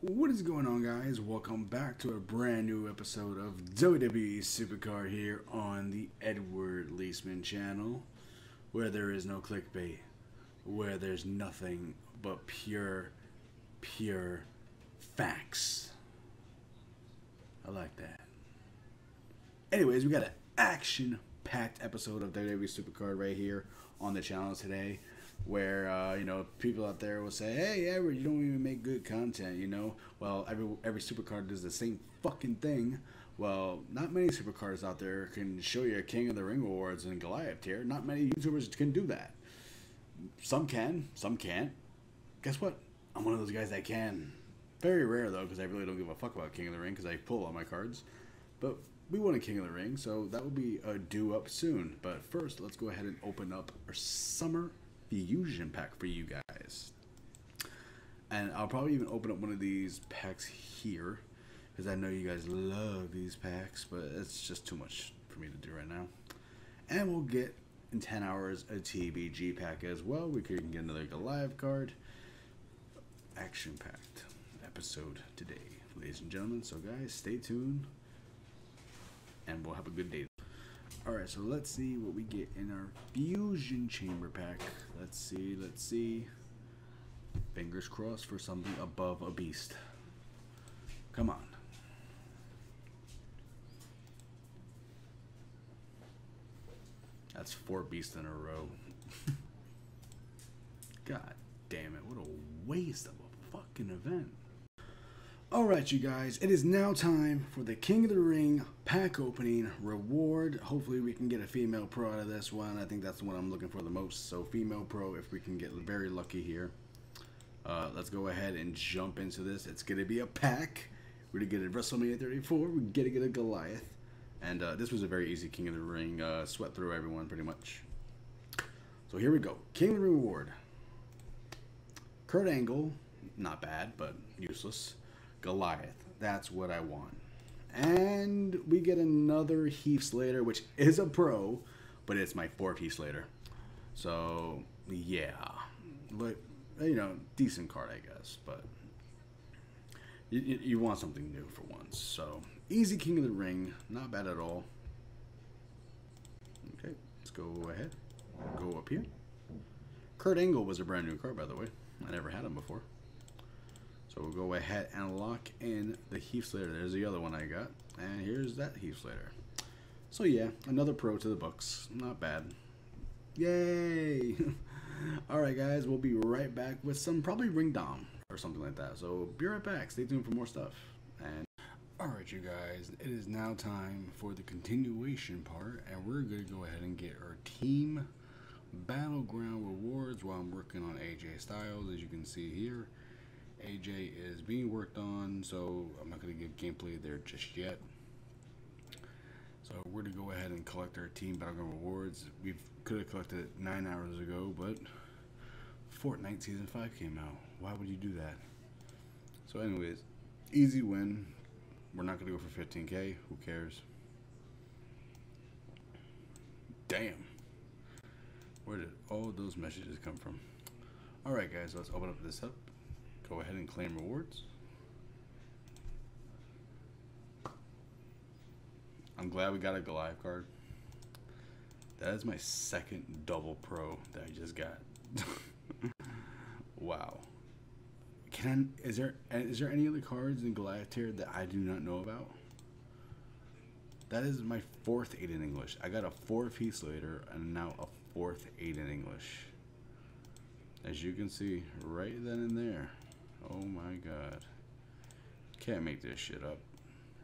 What is going on, guys? Welcome back to a brand new episode of WWE Supercard here on the Edward Leisman channel, where there is no clickbait, where there's nothing but pure facts. I like that. Anyways, we got an action-packed episode of WWE Supercard right here on the channel today, where you know, people out there will say, "Hey, Edward, you don't even make good content." You know, well, every supercard does the same fucking thing. Well, not many supercards out there can show you a King of the Ring awards and Goliath tier. Not many YouTubers can do that. Some can, some can't. Guess what? I'm one of those guys that can. Very rare though, because I really don't give a fuck about King of the Ring because I pull all my cards. But we won a King of the Ring, so that will be a due up soon. But first, let's go ahead and open up our summer fusion pack for you guys, and I'll probably even open up one of these packs here because I know you guys love these packs, but it's just too much for me to do right now. And we'll get in 10 hours a TBG pack as well. We could get another Goliath card. Action-packed episode today, ladies and gentlemen, so guys, stay tuned and we'll have a good day. Alright, so let's see what we get in our Fusion Chamber pack. Let's see. Fingers crossed for something above a beast. Come on. That's 4 beasts in a row. God damn it, what a waste of a fucking event. Alright, you guys, it is now time for the King of the Ring pack opening reward. Hopefully we can get a female pro out of this one. I think that's the one I'm looking for the most. So female pro, if we can get very lucky here. Let's go ahead and jump into this. It's going to be a pack. We're going to get a WrestleMania 34. We're going to get a Goliath. And this was a very easy King of the Ring. Swept through everyone pretty much. So here we go. King of the Ring reward. Kurt Angle. Not bad, but useless. Goliath, that's what I want. And we get another Heath Slater, which is a pro, but it's my 4th Heath Slater. So, yeah. But, you know, decent card, I guess. But you want something new for once. So, easy King of the Ring. Not bad at all. Okay, let's go ahead. Go up here. Kurt Angle was a brand new card, by the way. I never had him before. So we'll go ahead and lock in the Heath Slater. There's the other one I got. And here's that Heath Slater. So yeah, another pro to the books. Not bad. Yay! Alright guys, we'll be right back with some probably Ring Dom or something like that. So be right back. Stay tuned for more stuff. And alright you guys, it is now time for the continuation part. And we're going to go ahead and get our Team Battleground rewards while I'm working on AJ Styles, as you can see here. AJ is being worked on, so I'm not going to give gameplay there just yet. So we're to go ahead and collect our Team Battleground rewards. We could have collected it 9 hours ago, but Fortnite Season 5 came out. Why would you do that? So anyways, easy win. We're not going to go for 15k. Who cares? Damn. Where did all those messages come from? Alright guys, let's open up this up. Go ahead and claim rewards. I'm glad we got a Goliath card. That is my 2nd double pro that I just got. Wow. Is there any other cards in Goliath tier that I do not know about? That is my 4th Aiden English. I got a 4th Heath Slater and now a 4th Aiden English. As you can see right then and there. Oh my god. Can't make this shit up.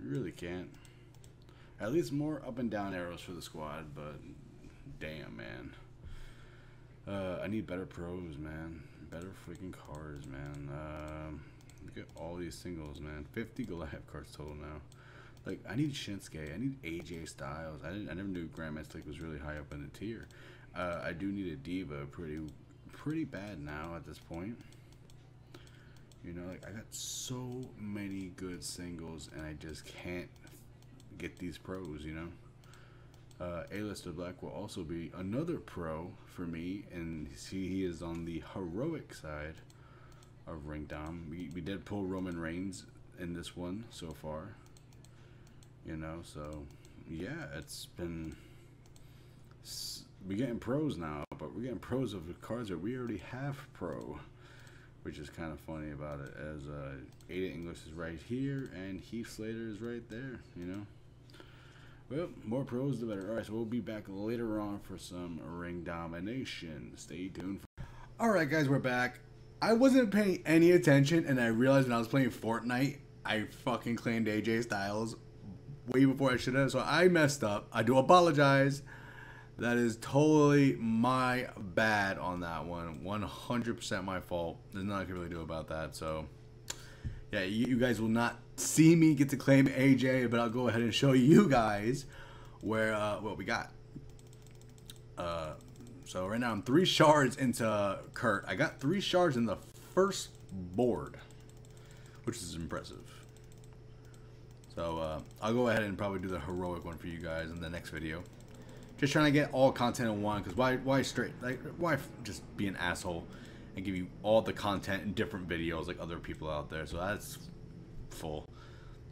Really can't. At least more up and down arrows for the squad, but damn, man. I need better pros, man. Better freaking cards, man. Look at all these singles, man. 50 Goliath cards total now. Like, I need Shinsuke. I need AJ Styles. I never knew Grandmaster Slick was really high up in the tier. I do need a diva pretty bad now at this point. You know, like, I got so many good singles and I just can't get these pros, you know. Alistair Black will also be another pro for me, and he is on the heroic side. of Ring Dom. We did pull Roman Reigns in this one so far, you know, so yeah, it's been, we're getting pros now, but we're getting pros of the cards that we already have pro, which is kind of funny about it, as Aiden English is right here and Heath Slater is right there, you know. Well, more pros the better. Alright, so we'll be back later on for some Ring Domination. Stay tuned. Alright guys, we're back. I wasn't paying any attention, and I realized when I was playing Fortnite, I fucking claimed AJ Styles way before I should have, so I messed up. I do apologize. That is totally my bad on that one. 100% my fault. There's nothing I can really do about that, so... yeah, you guys will not see me get to claim AJ, but I'll go ahead and show you guys where what we got. So right now I'm 3 shards into Kurt. I got 3 shards in the first board, which is impressive. So I'll go ahead and probably do the heroic one for you guys in the next video. Just trying to get all content in one, because why straight, like, why just be an asshole and give you all the content in different videos like other people out there? So that's full.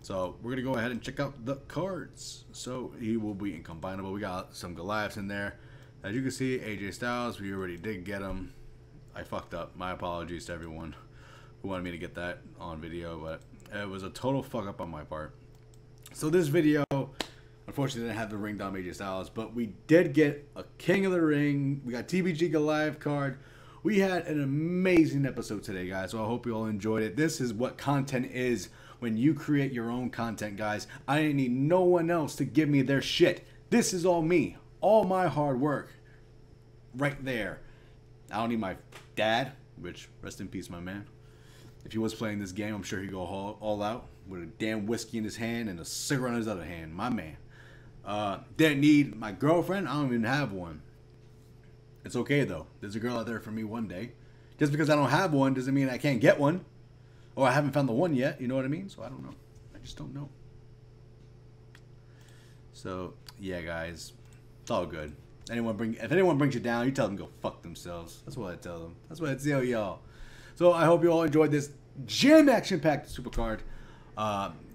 So we're gonna go ahead and check out the cards. So he will be incombinable. We got some Goliaths in there. As you can see, AJ Styles, we already did get him. I fucked up. My apologies to everyone who wanted me to get that on video, but it was a total fuck up on my part. So this video, unfortunately, didn't have the Ring Dom AJ Styles, but we did get a King of the Ring. We got TBG Goliath card. We had an amazing episode today, guys, so I hope you all enjoyed it. This is what content is when you create your own content, guys. I didn't need no one else to give me their shit. This is all me. All my hard work. Right there. I don't need my dad, which, rest in peace, my man. If he was playing this game, I'm sure he'd go all out with a damn whiskey in his hand and a cigarette in his other hand. My man. Didn't need my girlfriend. I don't even have one. It's okay, though. There's a girl out there for me one day. Just because I don't have one doesn't mean I can't get one. Or I haven't found the one yet. You know what I mean? So I don't know. I just don't know. So, yeah, guys. It's all good. If anyone brings you down, you tell them to go fuck themselves. That's what I tell them. That's what I tell y'all. So I hope you all enjoyed this jam action-packed Supercard.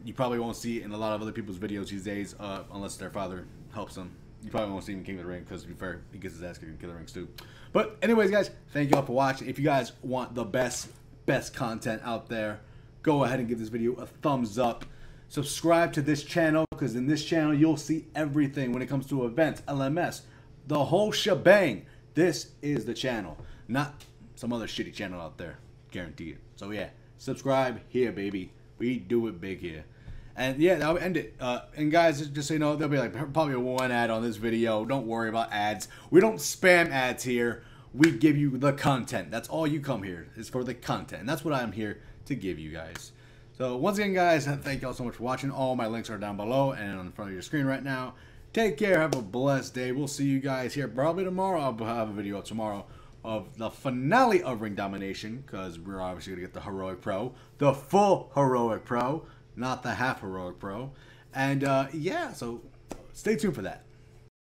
You probably won't see it in a lot of other people's videos these days, unless their father helps them. You probably won't see him in King of the Ring, because to be fair, he gets his ass kicked in King of the Rings too. But anyways, guys, thank you all for watching. If you guys want the best content out there, go ahead and give this video a thumbs up. Subscribe to this channel, because in this channel, you'll see everything when it comes to events, LMS, the whole shebang. This is the channel, not some other shitty channel out there. Guaranteed it. So yeah, subscribe here, baby. We do it big here. And yeah, that'll end it. And guys, just so you know, there'll be like probably one ad on this video. Don't worry about ads. We don't spam ads here. We give you the content. That's all you come here is for, the content. And that's what I'm here to give you guys. So once again, guys, thank y'all so much for watching. All my links are down below and on the front of your screen right now. Take care. Have a blessed day. We'll see you guys here probably tomorrow. I'll have a video tomorrow of the finale of Ring Domination, because we're obviously going to get the Heroic Pro. The full Heroic Pro. Not the half Heroic Pro. And yeah, so stay tuned for that.